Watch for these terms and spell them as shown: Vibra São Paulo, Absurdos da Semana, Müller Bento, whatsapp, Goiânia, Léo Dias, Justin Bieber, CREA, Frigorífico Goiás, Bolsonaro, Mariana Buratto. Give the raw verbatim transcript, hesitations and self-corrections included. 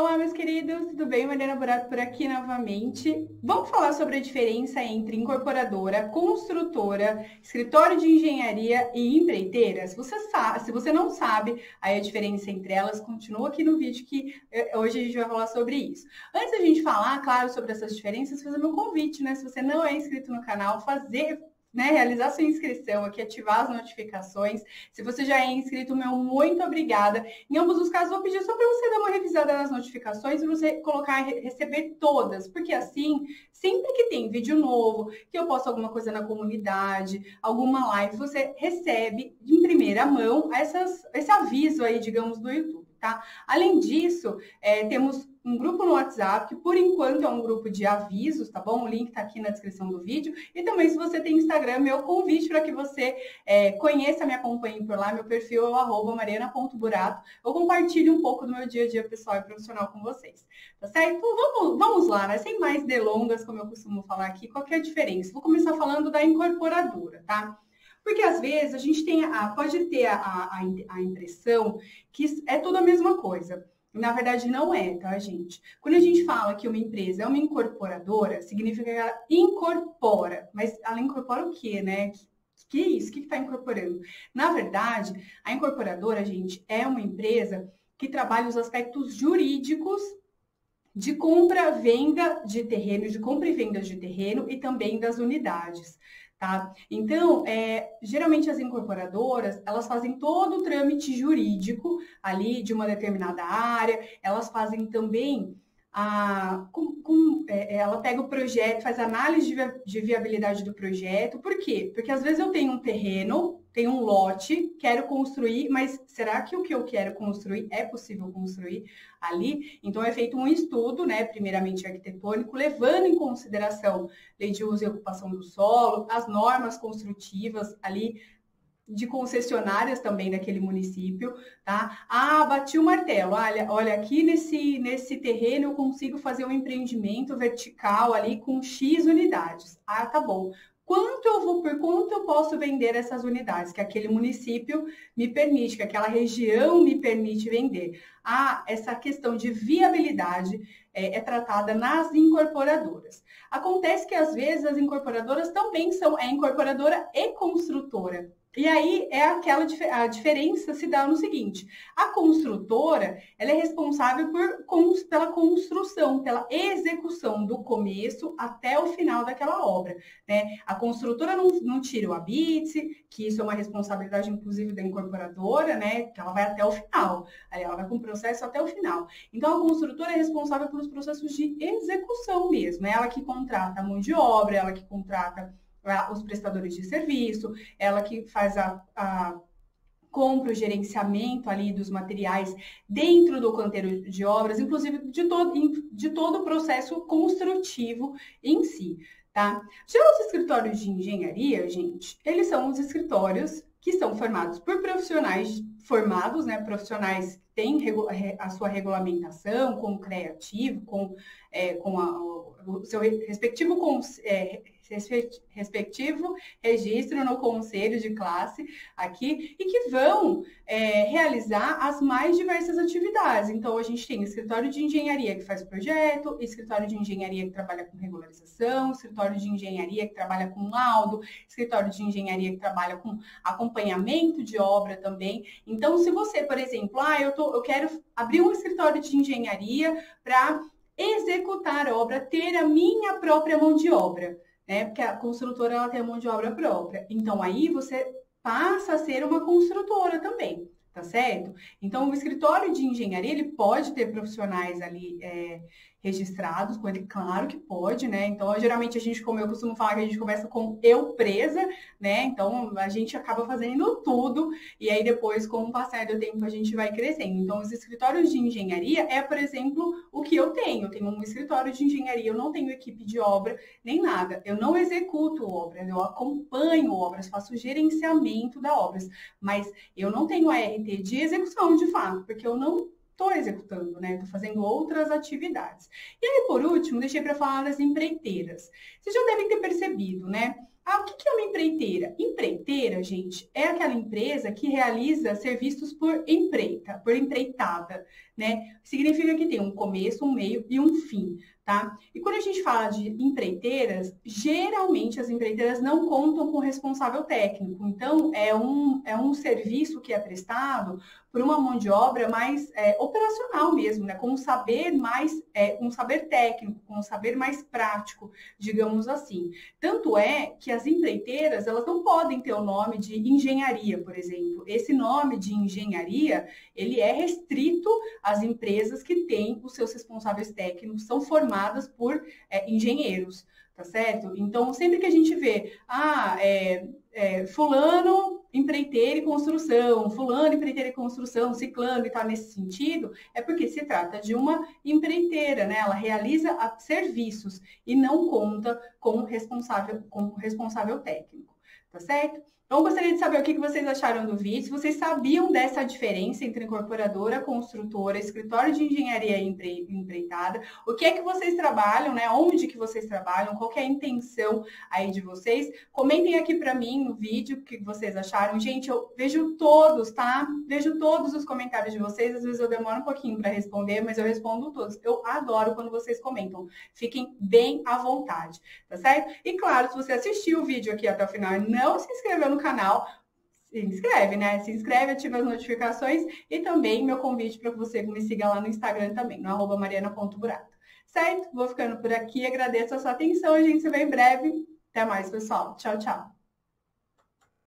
Olá, meus queridos, tudo bem? Mariana Buratto por aqui novamente. Vamos falar sobre a diferença entre incorporadora, construtora, escritório de engenharia e empreiteira? Se você, sabe, se você não sabe aí a diferença entre elas, continua aqui no vídeo que hoje a gente vai falar sobre isso. Antes da gente falar, claro, sobre essas diferenças, fazer meu convite, né? Se você não é inscrito no canal, fazer... Né, realizar sua inscrição aqui, ativar as notificações. Se você já é inscrito, meu, muito obrigada. Em ambos os casos, vou pedir só para você dar uma revisada nas notificações e você colocar, receber todas, porque assim, sempre que tem vídeo novo, que eu posto alguma coisa na comunidade, alguma live, você recebe em primeira mão essas, esse aviso aí, digamos, do YouTube, tá? Além disso, é, temos um grupo no WhatsApp, que por enquanto é um grupo de avisos, tá bom? O link tá aqui na descrição do vídeo. E também, se você tem Instagram, meu convite para que você é, conheça, me acompanhe por lá. Meu perfil é o arroba mariana ponto burato. Eu compartilho um pouco do meu dia a dia pessoal e profissional com vocês, tá certo? Então, vamos, vamos lá, né? Sem mais delongas, como eu costumo falar aqui, qual que é a diferença? Vou começar falando da incorporadora, tá? Porque, às vezes, a gente tem a, pode ter a, a, a impressão que é tudo a mesma coisa. Na verdade, não é, tá, gente? Quando a gente fala que uma empresa é uma incorporadora, significa que ela incorpora. Mas ela incorpora o quê, né? Que, que é isso? O que está incorporando? Na verdade, a incorporadora, gente, é uma empresa que trabalha os aspectos jurídicos de compra, venda de terreno, de compra e venda de terreno e também das unidades. Tá? Então, é, geralmente as incorporadoras, elas fazem todo o trâmite jurídico ali de uma determinada área, elas fazem também, a, com, com, é, ela pega o projeto, faz análise de, de viabilidade do projeto. Por quê? Porque às vezes eu tenho um terreno, tenho um lote, quero construir, mas será que o que eu quero construir é possível construir ali? Então, é feito um estudo, né, primeiramente arquitetônico, levando em consideração lei de uso e ocupação do solo, as normas construtivas ali de concessionárias também daquele município, tá? Ah, bati o martelo, olha, olha aqui nesse, nesse terreno eu consigo fazer um empreendimento vertical ali com X unidades. Ah, tá bom. Quanto eu vou, por quanto eu posso vender essas unidades que aquele município me permite, que aquela região me permite vender? Ah, essa questão de viabilidade é, é tratada nas incorporadoras. Acontece que, às vezes, as incorporadoras também são é incorporadora e construtora. E aí, é aquela, a diferença se dá no seguinte: a construtora, ela é responsável por, pela construção, pela execução do começo até o final daquela obra, né? A construtora não, não tira o habite, que isso é uma responsabilidade, inclusive, da incorporadora, né? Que ela vai até o final, ela vai com o processo até o final. Então, a construtora é responsável pelos processos de execução mesmo, é ela que contrata a mão de obra, ela que contrata os prestadores de serviço, ela que faz a, a compra, o gerenciamento ali dos materiais dentro do canteiro de obras, inclusive de todo, de todo o processo construtivo em si, tá? Já os escritórios de engenharia, gente, eles são os escritórios que são formados por profissionais formados, né, profissionais que têm a sua regulamentação com o CREA ativo, com, é, com a, o seu respectivo com, é, respectivo registro no conselho de classe aqui e que vão é, realizar as mais diversas atividades. Então, a gente tem escritório de engenharia que faz projeto, escritório de engenharia que trabalha com regularização, escritório de engenharia que trabalha com laudo, escritório de engenharia que trabalha com acompanhamento de obra também. Então, se você, por exemplo, ah, eu, tô, eu quero abrir um escritório de engenharia para executar a obra, ter a minha própria mão de obra, né? Porque a construtora ela tem a mão de obra própria. Então, aí você passa a ser uma construtora também, tá certo? Então, o escritório de engenharia, ele pode ter profissionais ali é, registrados com ele, claro que pode, né? Então, geralmente a gente, como eu costumo falar, que a gente começa com eu presa, né? Então, a gente acaba fazendo tudo e aí depois, com o passar do tempo, a gente vai crescendo. Então, os escritórios de engenharia é, por exemplo, o que eu tenho. Eu tenho um escritório de engenharia, eu não tenho equipe de obra nem nada. Eu não executo obras, eu acompanho obras, faço gerenciamento da obras, mas eu não tenho a R T de execução, de fato, porque eu não estou executando, né? Estou fazendo outras atividades. E aí, por último, deixei para falar das empreiteiras. Vocês já devem ter percebido, né? Ah, o que é uma empreiteira? Empreiteira, gente, é aquela empresa que realiza serviços por empreita, por empreitada, né? Significa que tem um começo, um meio e um fim, tá? E quando a gente fala de empreiteiras, geralmente as empreiteiras não contam com responsável técnico. Então, é um, é um serviço que é prestado por uma mão de obra mais é, operacional mesmo, né? Com um saber mais, é, um saber técnico, com um saber mais prático, digamos assim. Tanto é que as As empreiteiras, elas não podem ter o nome de engenharia, por exemplo. Esse nome de engenharia, ele é restrito às empresas que têm os seus responsáveis técnicos, são formadas por é, engenheiros, tá certo? Então, sempre que a gente vê, ah, é, é, fulano, empreiteira e construção, fulano, empreiteira e construção, ciclano e tal, nesse sentido, é porque se trata de uma empreiteira, né? Ela realiza serviços e não conta com responsável, com responsável técnico, tá certo? Então, gostaria de saber o que vocês acharam do vídeo, se vocês sabiam dessa diferença entre incorporadora, construtora, escritório de engenharia e empre... empreitada, o que é que vocês trabalham, né? Onde que vocês trabalham, qual que é a intenção aí de vocês. Comentem aqui para mim no vídeo o que vocês acharam. Gente, eu vejo todos, tá? Vejo todos os comentários de vocês, às vezes eu demoro um pouquinho para responder, mas eu respondo todos. Eu adoro quando vocês comentam, fiquem bem à vontade, tá certo? E claro, se você assistiu o vídeo aqui até o final e não se inscreveu no canal, se inscreve, né? Se inscreve, ativa as notificações e também meu convite para que você me siga lá no Instagram também, no arroba mariana ponto burato, certo? Vou ficando por aqui, agradeço a sua atenção, a gente se vê em breve. Até mais, pessoal. Tchau, tchau.